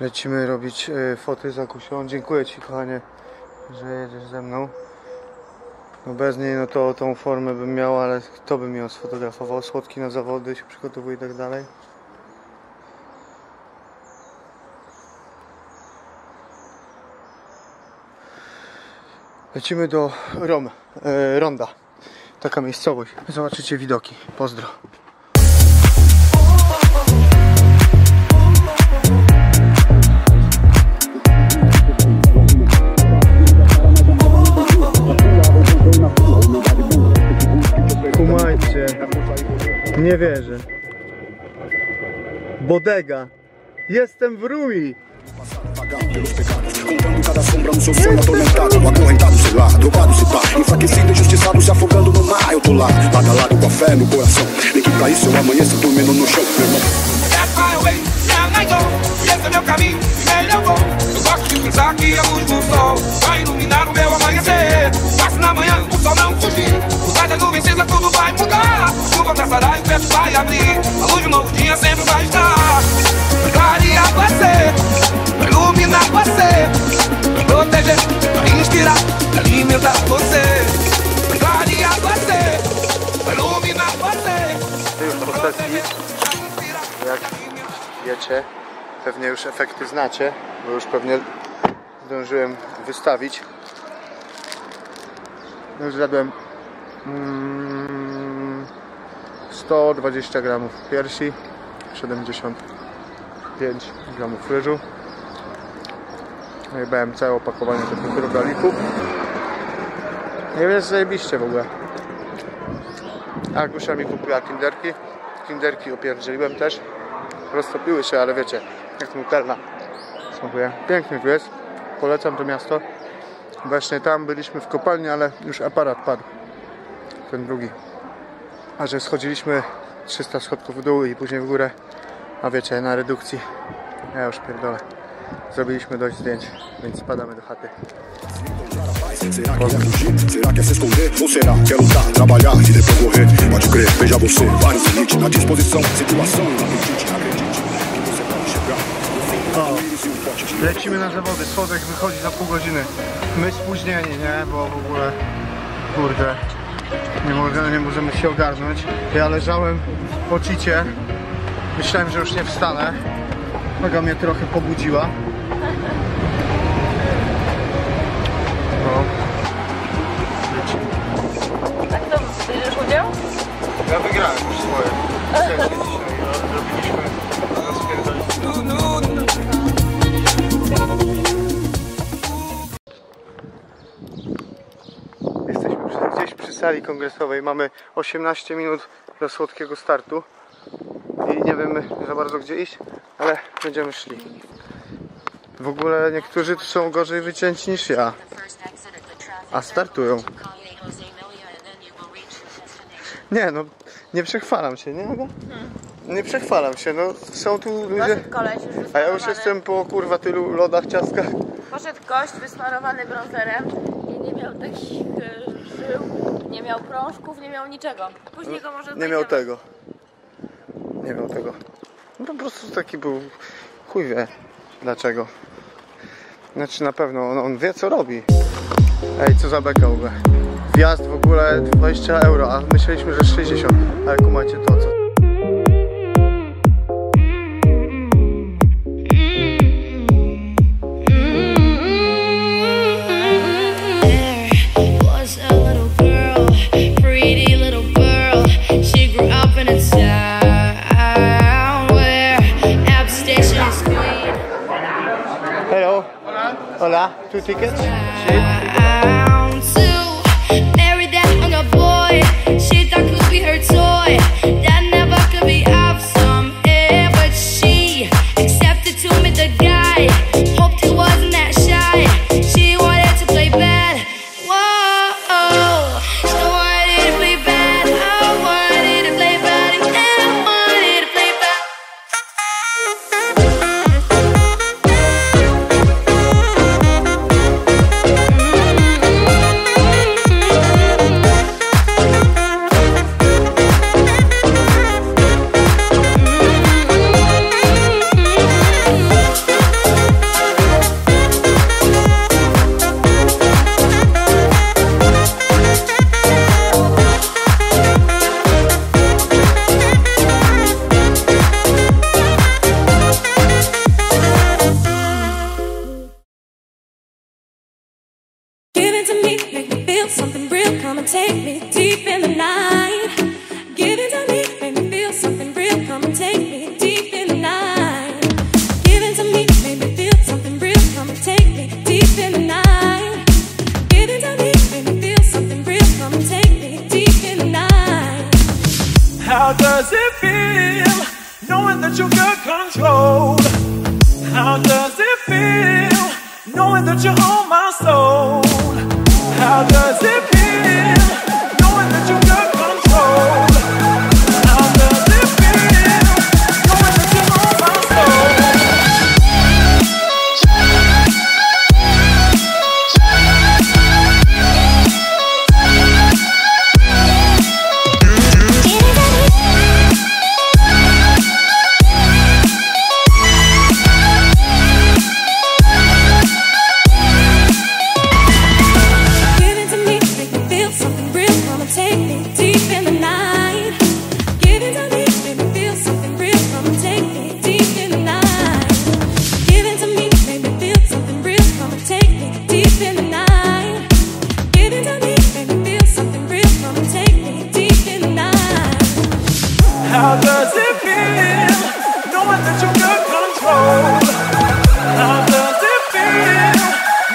Lecimy robić foty z Akusią. Dziękuję Ci, kochanie, że jedziesz ze mną. No bez niej no to tą formę bym miał, ale kto by mi ją sfotografował? Słodki na zawody się przygotowuje i tak dalej. Lecimy do Ronda. Taka miejscowość. Zobaczycie widoki. Pozdro. Nie wierzę. Bodega. Jestem w Rumi. Ty już w postaci, jak wiecie, pewnie już efekty znacie, bo już pewnie zdążyłem wystawić. Już zjadłem 120 gramów piersi, 75 gramów ryżu. Jebałem całe opakowanie tych drogalipów. Nie wiem, zajebiście w ogóle. Akusia mi kupiła kinderki. Kinderki opierdzieliłem też. Roztopiły się, ale wiecie, jak nutelna. Smakuje. Pięknie tu jest. Polecam to miasto. Właśnie tam byliśmy w kopalni, ale już aparat padł. Ten drugi. A że schodziliśmy 300 schodków w dół i później w górę. A wiecie, na redukcji. Ja już pierdolę. Zrobiliśmy dość zdjęć, więc spadamy do chaty. O, lecimy na zawody, schodek wychodzi za pół godziny. My spóźnieni, nie? Bo w ogóle, kurde, nie możemy się ogarnąć. Ja leżałem po cicie, myślałem, że już nie wstanę. Maga mnie trochę pobudziła. No. Tak to bierzesz udział? Ja wygrałem już swoje. Robiliśmy, a nas pierdoliliśmy. Jesteśmy gdzieś przy sali kongresowej. Mamy 18 minut do słodkiego startu. I nie wiemy za bardzo gdzie iść, ale będziemy szli. W ogóle niektórzy tu są gorzej wycięci niż ja. A startują. Nie no, nie przechwalam się, nie? Nie przechwalam się, no są tu ludzie... A ja już jestem po kurwa tylu lodach, ciastkach. Poszedł gość wysmarowany bronzerem i nie miał takich żył, nie miał prążków, nie miał niczego. Później go może... Nie miał tego. Nie miał tego. No po prostu taki był, chuj wie dlaczego. Znaczy na pewno on wie co robi. Ej, co za beka w ogóle. Wjazd w ogóle 20 euro, a myśleliśmy, że 60. Ale kumacie to co. Hola, two tickets? I'm too married that on a boy. She thought could be her toy. That never could be of some air, but she accepted to meet the guy. Hoped he wasn't that shy. She wanted to play bad. Whoa, she wanted to play bad. I wanted to play bad. And I wanted to play bad. How does it feel knowing that you got control? How does it feel knowing that you own my soul? How does it feel knowing that you got control? How does it feel knowing that you own my soul? Give it to me, make me feel something real. Come and take me deep in the night. Give it to me, make me feel something real. Come and take me deep in the night. Give it to me, make me feel something real. Come and take me deep in the night. Give it to me, make me feel something real. Come and take me deep in the night. How does it feel knowing that you got control? How does it feel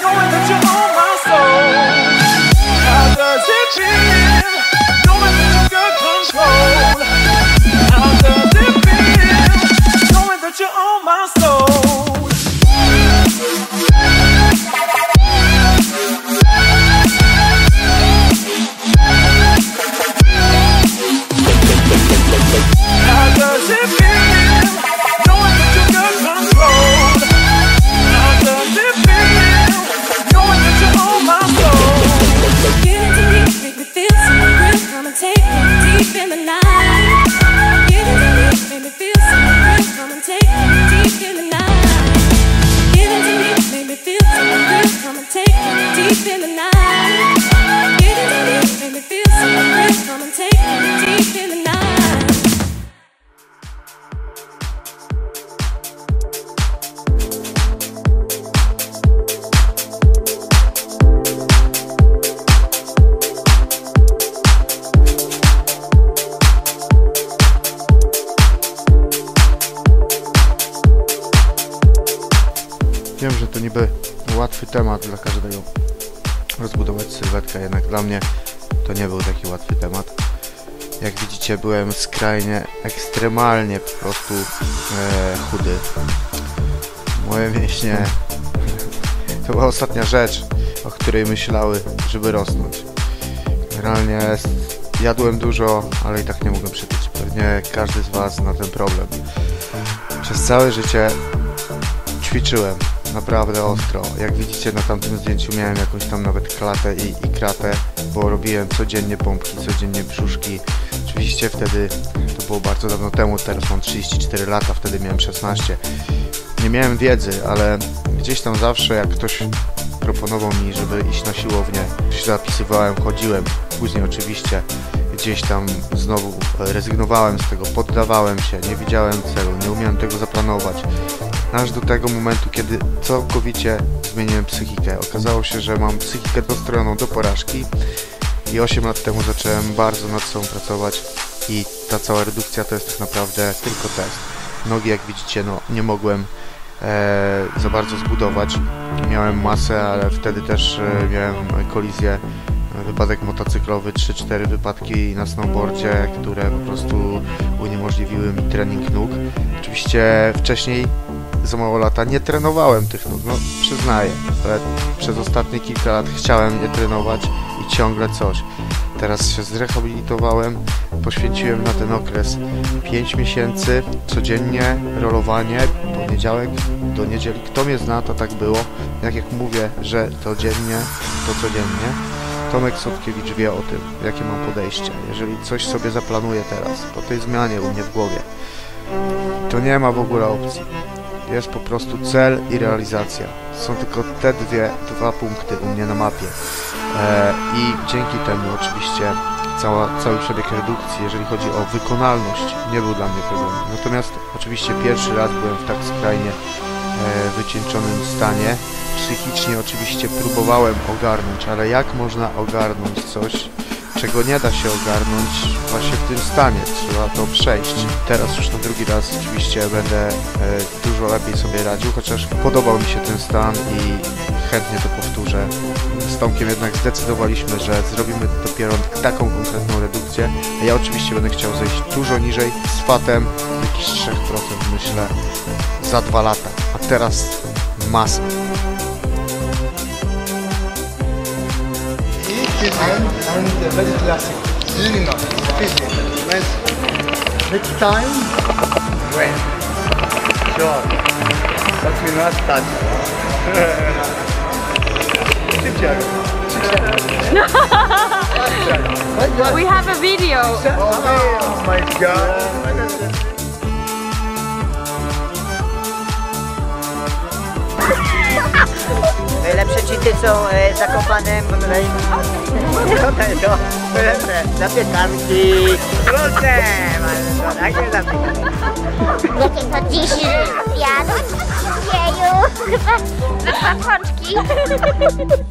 knowing that you own my soul? How does it feel knowing that you got control? How does it feel knowing that you own my soul? How does it feel knowing that you got control? How does it feel knowing that you own my soul? Give it to me, make me feel something real. Come and take me deep in the night. Give it to me, make me feel something real. Come and take me deep in the night. Give it to me, make me feel something real. Come and take me deep in the night. Give it to me, make me feel something real. Come and take me deep in the night. Wiem, że to niby łatwy temat dla każdego, rozbudować sylwetkę, jednak dla mnie to nie był taki łatwy temat. Jak widzicie, byłem skrajnie, ekstremalnie po prostu chudy. Moje mięśnie to była ostatnia rzecz, o której myślały, żeby rosnąć. Generalnie jadłem dużo, ale i tak nie mogłem przytyć. Pewnie każdy z Was zna ten problem. Przez całe życie ćwiczyłem naprawdę ostro. Jak widzicie, na tamtym zdjęciu miałem jakąś tam nawet klatę i kratę, bo robiłem codziennie pompki, codziennie brzuszki. Oczywiście wtedy, to było bardzo dawno temu, teraz mam 34 lata, wtedy miałem 16. Nie miałem wiedzy, ale gdzieś tam zawsze jak ktoś proponował mi, żeby iść na siłownię, się zapisywałem, chodziłem. Później oczywiście gdzieś tam znowu rezygnowałem z tego, poddawałem się, nie widziałem celu, nie umiałem tego zaplanować. Aż do tego momentu, kiedy całkowicie zmieniłem psychikę. Okazało się, że mam psychikę dostrojoną do porażki i 8 lat temu zacząłem bardzo nad sobą pracować i ta cała redukcja to jest tak naprawdę tylko test. Nogi, jak widzicie, no nie mogłem za bardzo zbudować. Miałem masę, ale wtedy też miałem kolizję, wypadek motocyklowy, 3-4 wypadki na snowboardzie, które po prostu uniemożliwiły mi trening nóg. Oczywiście wcześniej za mało lata nie trenowałem tych nóg, no przyznaję, ale przez ostatnie kilka lat chciałem je trenować i ciągle coś. Teraz się zrehabilitowałem, poświęciłem na ten okres 5 miesięcy, codziennie rolowanie, poniedziałek do niedzieli. Kto mnie zna, to tak było. Jak mówię, że codziennie, to codziennie. Tomek Słodkiewicz wie o tym, jakie mam podejście. Jeżeli coś sobie zaplanuję teraz, po tej zmianie u mnie w głowie, to nie ma w ogóle opcji. Jest po prostu cel i realizacja. Są tylko te dwa punkty u mnie na mapie. I dzięki temu oczywiście cały przebieg redukcji, jeżeli chodzi o wykonalność, nie był dla mnie problemem. Natomiast oczywiście pierwszy raz byłem w tak skrajnie wycieńczonym stanie. Psychicznie oczywiście próbowałem ogarnąć, ale jak można ogarnąć coś, czego nie da się ogarnąć właśnie w tym stanie, trzeba to przejść. Teraz już na drugi raz oczywiście będę dużo lepiej sobie radził, chociaż podobał mi się ten stan i chętnie to powtórzę. z Tomkiem jednak zdecydowaliśmy, że zrobimy dopiero taką konkretną redukcję. A ja oczywiście będę chciał zejść dużo niżej, z fatem jakiś 3% myślę za 2 lata. A teraz masa. Next time, when? Sure, but we must touch. We have a video. Oh my God. Najlepsze cheaty są zakopane na pietanki. Proszę! A nie na pietanki. Jakie to dziś obiad? Jeju! Zapachączki!